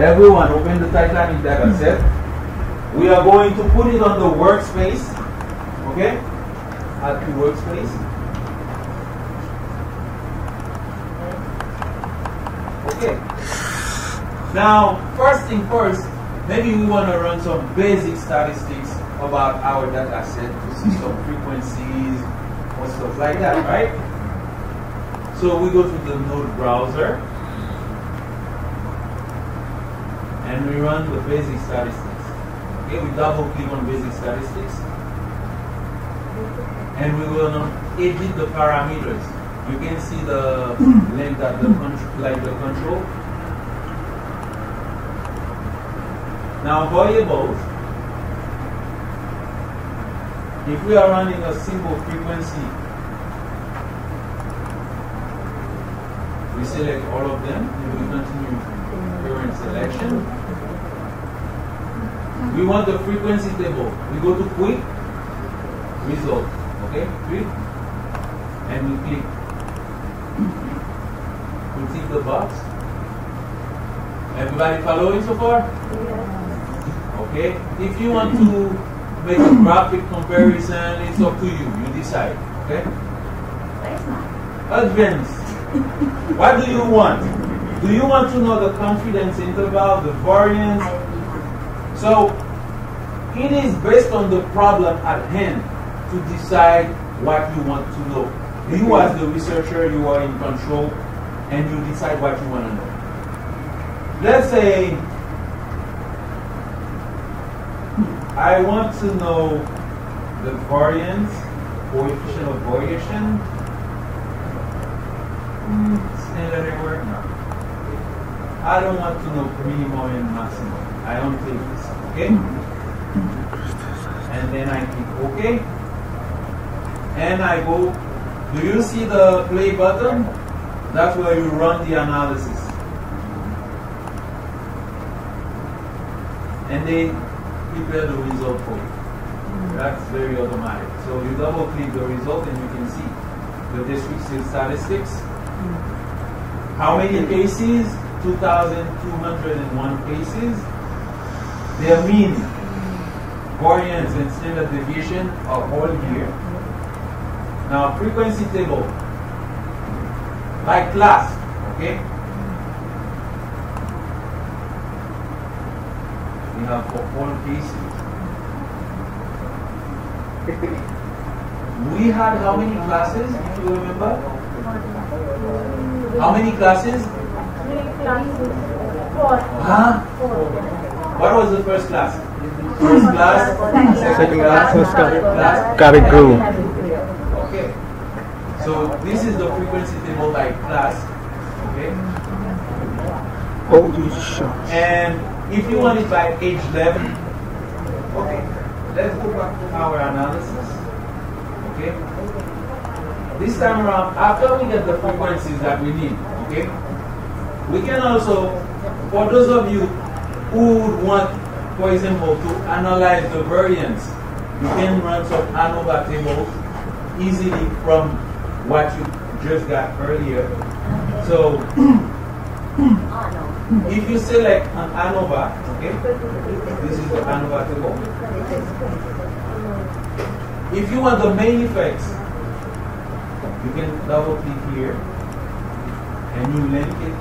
Everyone open the Titanic data set. We are going to put it on the workspace. Okay? At the workspace. Okay. Now, first thing first, maybe we want to run some basic statistics about our data set to see some frequencies or stuff like that, right? So we go to the node browser and we run the basic statistics. Okay, we double click on basic statistics and we will edit the parameters. You can see the length that the control. Now variables, if we are running a single frequency, we select all of them and we continue current selection. We want the frequency table. We go to quick result. Okay, quick, and we click. We tick the box. Everybody following so far? Yeah. Okay. If you want to make a graphic comparison, it's up to you. You decide. Okay. Advanced. What do you want? Do you want to know the confidence interval, the variance? So it is based on the problem at hand to decide what you want to know. You as the researcher, you are in control and you decide what you want to know. Let's say I want to know the variance, coefficient of variation. Standard error? No. I don't want to know minimum and maximum. I don't think this, okay? And then I click OK. And I go, do you see the play button? That's where you run the analysis. And they prepare the result for you. That's very automatic. So you double click the result and you can see the district statistics. How many cases? 2,201 cases. Their mean, variance, and standard deviation are all here. Now, frequency table by class, okay? We have for all cases. We had how many classes, if you remember? How many classes? 3 classes. 4. Huh? 4. What was the first class? First class, second class, first class. Cabin crew. Okay. So this is the frequency table by class. Okay. Oh, and if you want it by age level, okay. Let's go back to our analysis. Okay. This time around, after we get the frequencies that we need, okay, we can also, for those of you who would want, for example, to analyze the variance, you can run some ANOVA tables easily from what you just got earlier. So, if you select an ANOVA, okay, this is the ANOVA table. If you want the main effects, you can double click here and you link it.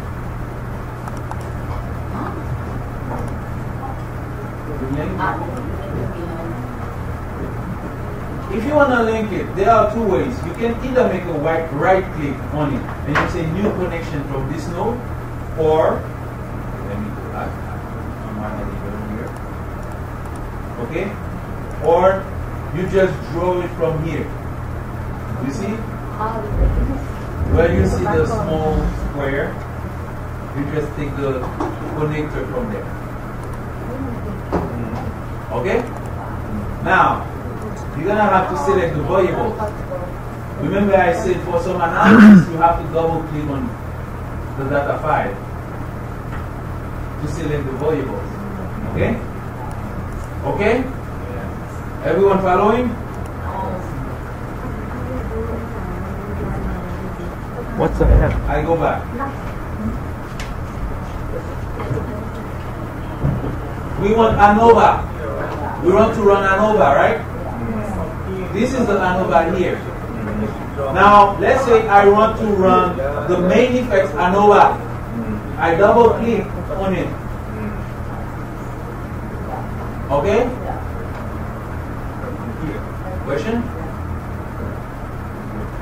If you want to link it, there are two ways. You can either make a right click on it and you say new connection from this node, or let me go back on here, okay, or you just draw it from here. You see where you see the small square, you just take the connector from there. Okay? Now, you're going to have to select the variable. Remember I said for some analysis, you have to double click on the data file to select the variables. Okay? Okay? Everyone following? What's the heck? I go back. We want ANOVA. We want to run ANOVA, right? This is the ANOVA here. Now, let's say I want to run the main effects ANOVA. I double click on it. Okay? Question?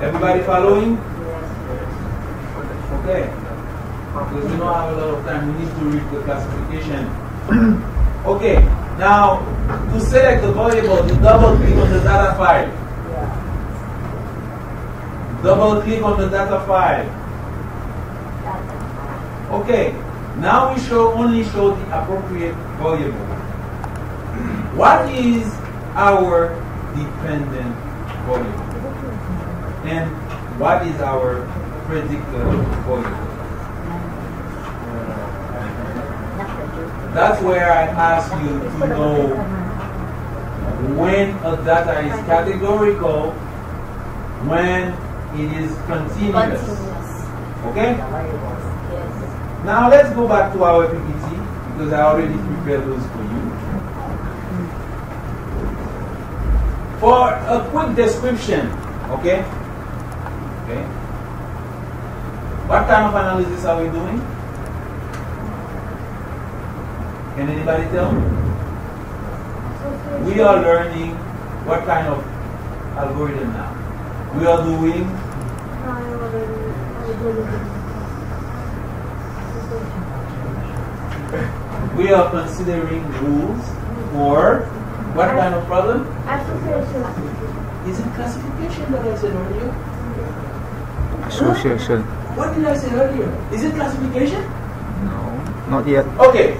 Everybody following? Okay. Because we don't have a lot of time, we need to read the classification. Okay. Now, to select the variable, you double click on the data file. Double click on the data file. Okay. Now we only show the appropriate variable. What is our dependent variable? And what is our predictor variable? That's where I ask you to know when a data is categorical, when it is continuous. Okay? Now let's go back to our PPT because I already prepared those for you. For a quick description, okay? Okay. What kind of analysis are we doing? Can anybody tell? We are learning what kind of algorithm now? We are doing we are considering rules for what kind of problem? Association. Is it classification that I said earlier? Association. What did I say earlier? Is it classification? No, not yet. Okay.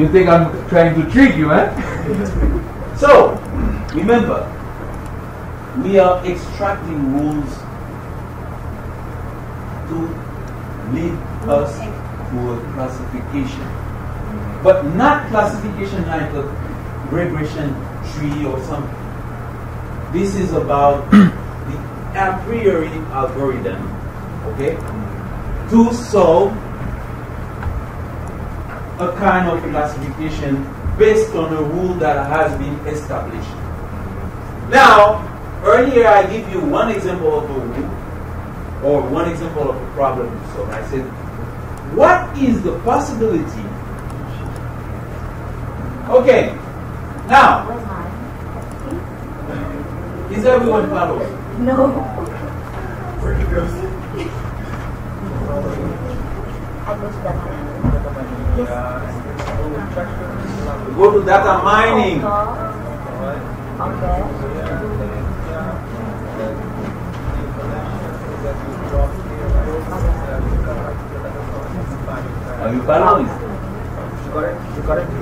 You think I'm trying to trick you, eh? So, remember, we are extracting rules to lead us to a classification. But not classification like a regression tree or something. This is about the a priori algorithm, okay? To solve a kind of classification based on a rule that has been established. Now, earlier I give you one example of a rule or one example of a problem. So I said, what is the possibility? Okay, now, is everyone following? No. Where it goes? Go to data mining. Are you following?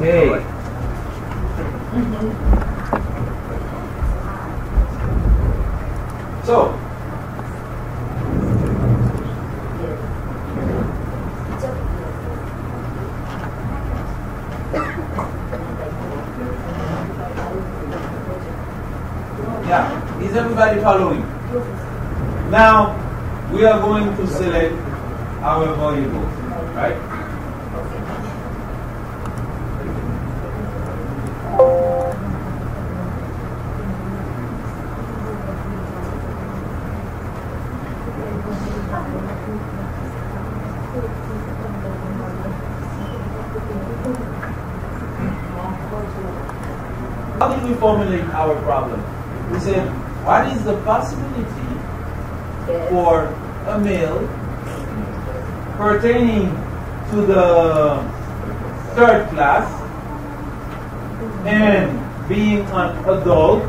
Hey. So. Yeah, is everybody following? Now, we are going to select our variable, right? How did we formulate our problem? We said, what is the possibility for a male pertaining to the third class and being an adult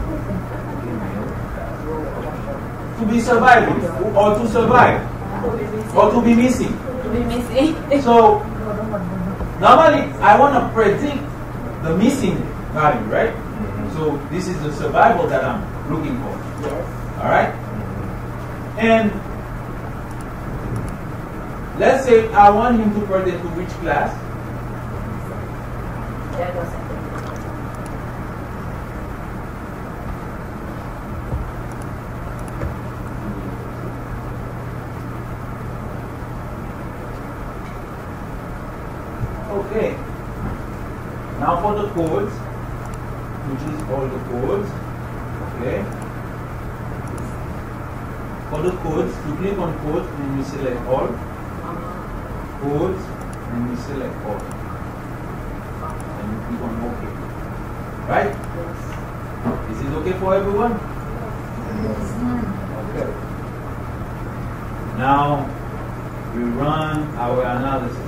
to be surviving or to survive or to be missing? To be missing. So normally I want to predict the missing value, right? So this is the survival that I'm looking for. Yes. All right? And let's say I want him to pertain to which class? Okay. Now for the codes, which is all the codes. Okay. For the codes, you click on codes and you select all. Codes and you select all. And you click on OK. Right? Yes. This is okay for everyone? Yes. Okay. Now we run our analysis.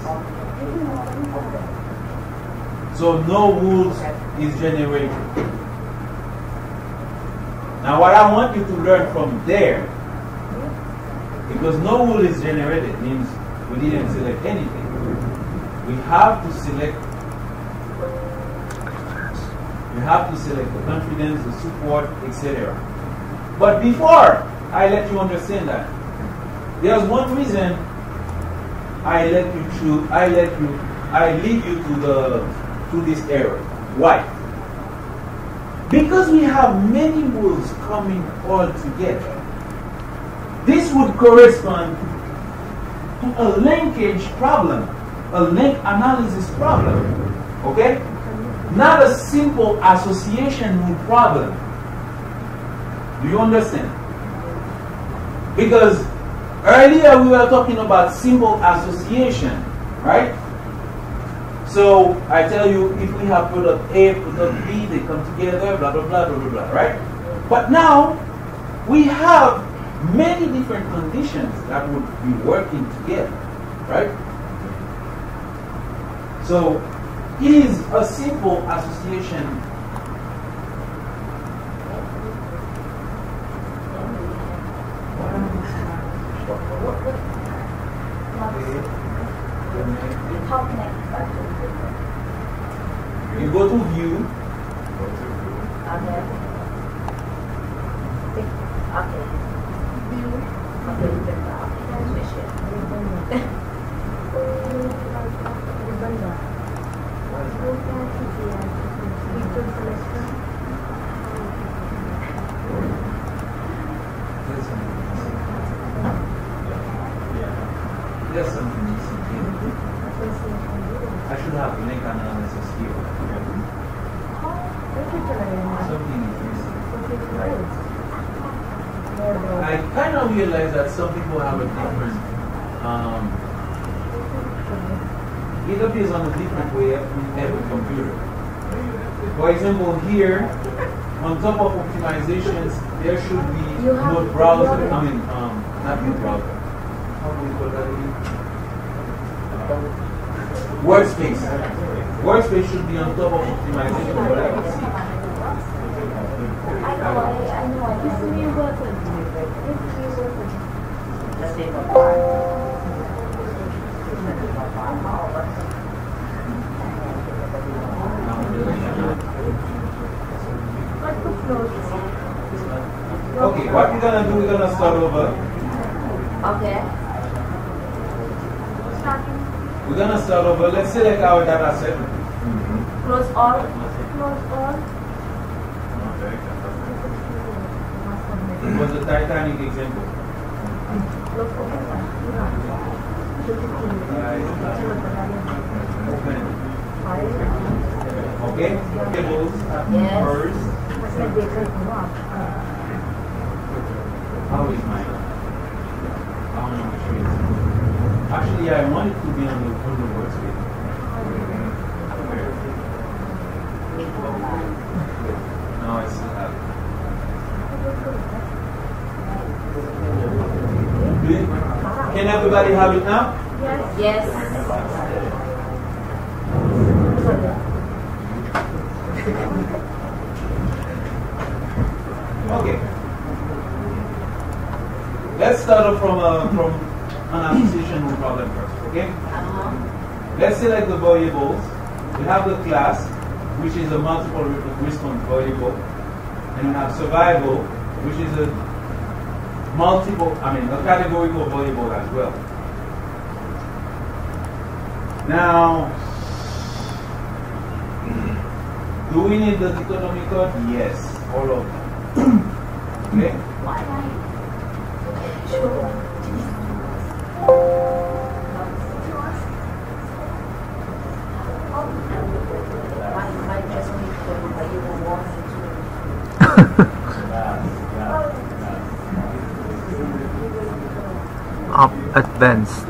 So no rules is generated. Now what I want you to learn from there, because no rule is generated means we didn't select anything. We have to select. You have to select the confidence, the support, etc. But before I let you understand that, there's one reason I let you choose. I lead you to this error. Why? Because we have many rules coming all together. This would correspond to a linkage problem, a link analysis problem. Okay? Not a simple association rule problem. Do you understand? Because earlier we were talking about simple association, right? So I tell you, if we have product A, product B, they come together, blah, blah, blah, blah, blah, blah, right? But now, we have many different conditions that would be working together, right? So it is a simple association. You go to view. Okay. Okay. View. Okay. There's something missing here. I should have link analysis here. I kind of realize that some people have a different, it appears on a different way in every computer. For example, here, on top of optimizations, there should be no browser, I mean, not no browser. How do we call that again? Workspace. Workspace should be on top of optimization, but I can see. I know. It's a new button. Okay, what we're gonna do, we're gonna start over. Okay. We're going to start over. Let's select our data set. Mm-hmm. Close all. Close all. It was the Titanic example. Okay. Tables. Yes. First. How is mine? I don't know which way. Actually, I want it to be on the workspace. No, I still have it. Can everybody have it now? Yes. Yes. Okay. Let's start off from an association problem first, okay? Let's select the variables. We have the class, which is a multiple response variable, and we have survival, which is a a categorical variable as well. Now, do we need the dichotomy code? Yes, all of them. Okay? Why? Sure. Up advanced.